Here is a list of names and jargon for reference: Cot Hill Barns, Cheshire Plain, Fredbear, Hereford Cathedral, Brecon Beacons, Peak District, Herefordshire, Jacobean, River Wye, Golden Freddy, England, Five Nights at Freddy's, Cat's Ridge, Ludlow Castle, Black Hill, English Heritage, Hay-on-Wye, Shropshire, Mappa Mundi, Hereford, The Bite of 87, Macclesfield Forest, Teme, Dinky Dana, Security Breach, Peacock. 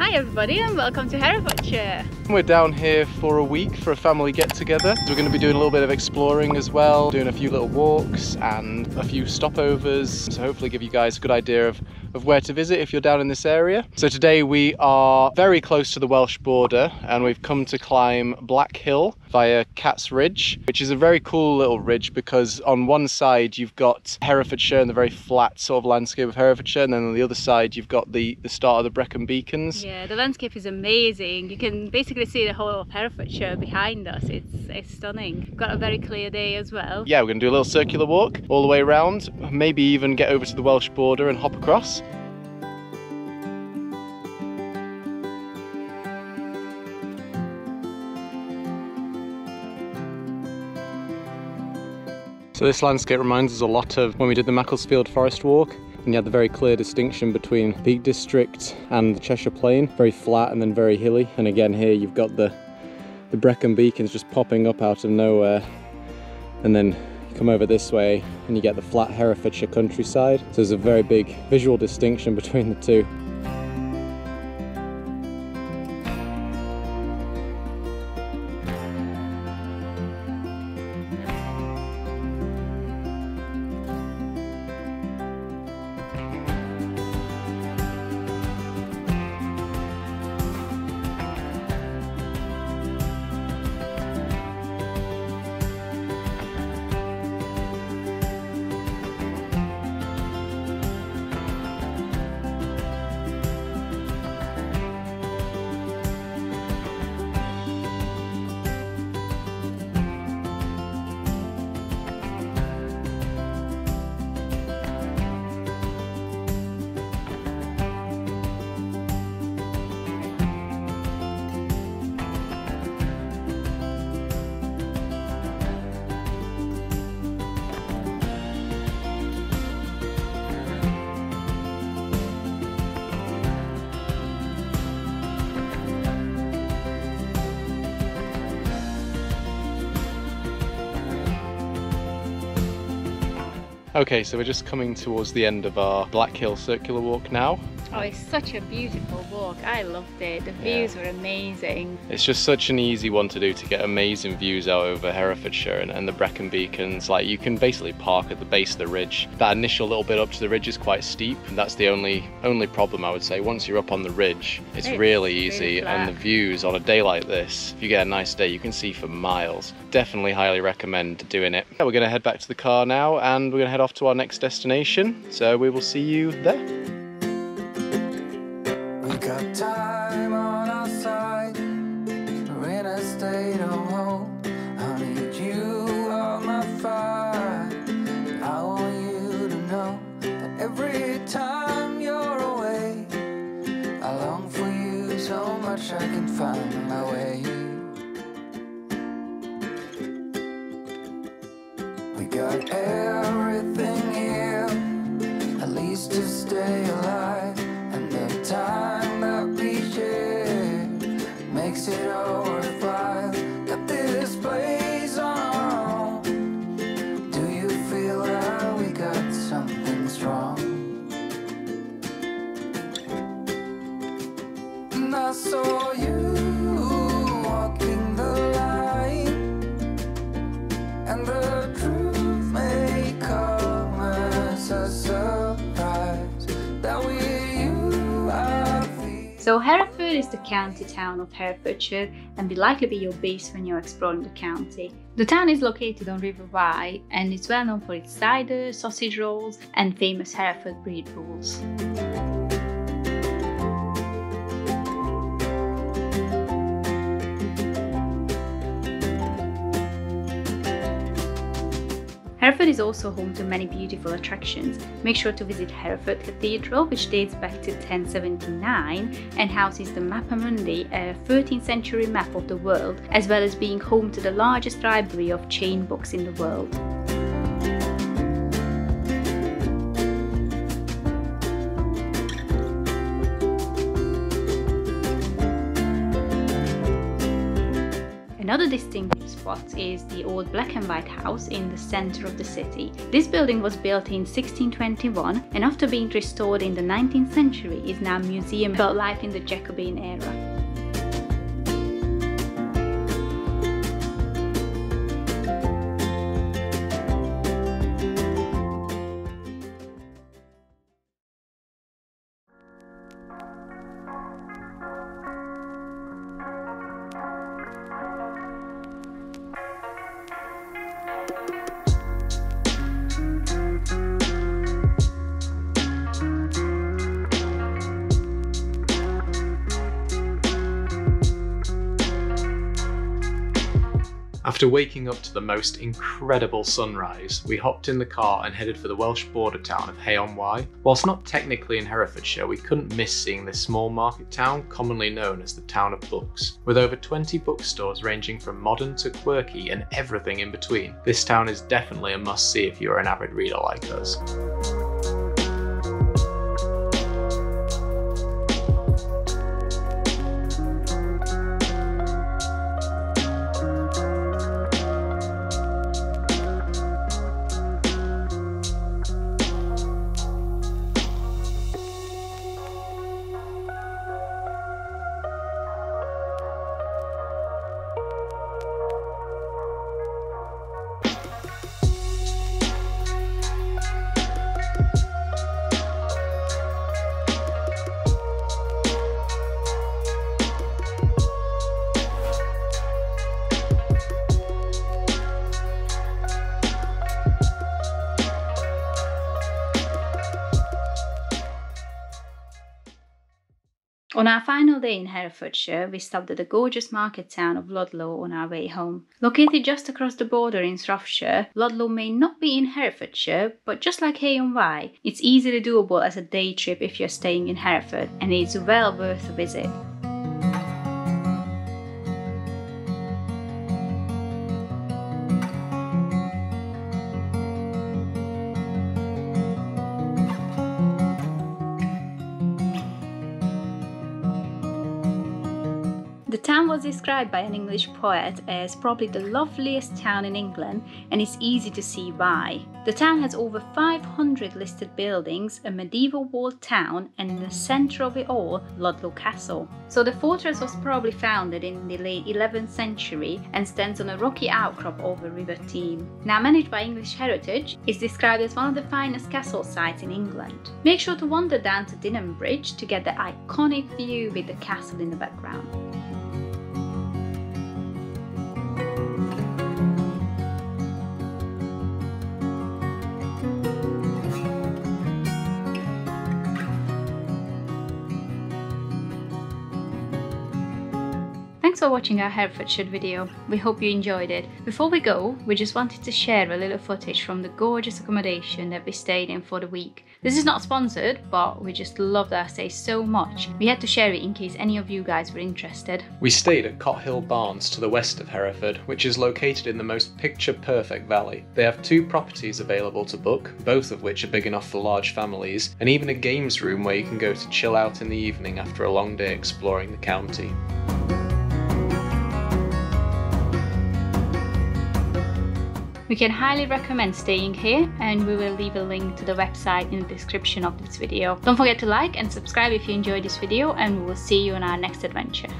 Hi everybody and welcome to Herefordshire. We're down here for a week for a family get together. We're going to be doing a little bit of exploring as well, doing a few little walks and a few stopovers. So hopefully give you guys a good idea of where to visit if you're down in this area. So today we are very close to the Welsh border and we've come to climb Black Hill via Cat's Ridge, which is a very cool little ridge because on one side you've got Herefordshire and the very flat sort of landscape of Herefordshire, and then on the other side you've got the start of the Brecon Beacons. Yeah, the landscape is amazing. You can basically see the whole of Herefordshire behind us. It's stunning. We've got a very clear day as well. Yeah, we're gonna do a little circular walk all the way around, maybe even get over to the Welsh border and hop across. So this landscape reminds us a lot of when we did the Macclesfield Forest walk. And you had the very clear distinction between Peak District and the Cheshire Plain, very flat and then very hilly. And again here you've got the Brecon Beacons just popping up out of nowhere, and then you come over this way and you get the flat Herefordshire countryside. So there's a very big visual distinction between the two. Okay, so we're just coming towards the end of our Black Hill circular walk now. Oh, it's such a beautiful walk. I loved it. The views were amazing. It's just such an easy one to do, to get amazing views out over Herefordshire and the Brecon Beacons. Like, you can basically park at the base of the ridge. That initial little bit up to the ridge is quite steep. And that's the only problem, I would say. Once you're up on the ridge, it's really easy. And the views on a day like this, if you get a nice day, you can see for miles. Definitely highly recommend doing it. We're going to head back to the car now and we're going to head off to our next destination. So we will see you there. We got time on our side. We're in a state of hope. I need you on my fire. I want you to know that every time you're away, I long for you so much I can find my way. We got everything here, at least to stay alive. And the time that we share makes it all worthwhile. Got this place on our own. Do you feel that we got something strong? And I saw you walking the line, and the truth So Hereford is the county town of Herefordshire and will likely be your base when you're exploring the county. The town is located on River Wye and is well known for its cider, sausage rolls and famous Hereford bread rolls. Hereford is also home to many beautiful attractions. Make sure to visit Hereford Cathedral, which dates back to 1079 and houses the Mappa Mundi, a 13th century map of the world, as well as being home to the largest library of chain books in the world. Another distinctive spot is the old black and white house in the centre of the city. This building was built in 1621 and after being restored in the 19th century is now a museum about life in the Jacobean era. After waking up to the most incredible sunrise, we hopped in the car and headed for the Welsh border town of Hay-on-Wye. Whilst not technically in Herefordshire, we couldn't miss seeing this small market town, commonly known as the Town of Books. With over 20 bookstores ranging from modern to quirky and everything in between, this town is definitely a must-see if you're an avid reader like us. On our final day in Herefordshire, we stopped at the gorgeous market town of Ludlow on our way home. Located just across the border in Shropshire, Ludlow may not be in Herefordshire, but just like Hay-on-Wye, it's easily doable as a day trip if you're staying in Hereford, and it's well worth a visit. The town was described by an English poet as probably the loveliest town in England, and it's easy to see why. The town has over 500 listed buildings, a medieval walled town, and in the centre of it all, Ludlow Castle. So the fortress was probably founded in the late 11th century and stands on a rocky outcrop of the River Teme. Now managed by English Heritage, it's described as one of the finest castle sites in England. Make sure to wander down to Dinhambridge to get the iconic view with the castle in the background. Thanks for watching our Herefordshire video, we hope you enjoyed it. Before we go, we just wanted to share a little footage from the gorgeous accommodation that we stayed in for the week. This is not sponsored, but we just loved our stay so much, we had to share it in case any of you guys were interested. We stayed at Cot Hill Barns to the west of Hereford, which is located in the most picture-perfect valley. They have two properties available to book, both of which are big enough for large families, and even a games room where you can go to chill out in the evening after a long day exploring the county. We can highly recommend staying here, and we will leave a link to the website in the description of this video. Don't forget to like and subscribe if you enjoyed this video, and we will see you on our next adventure.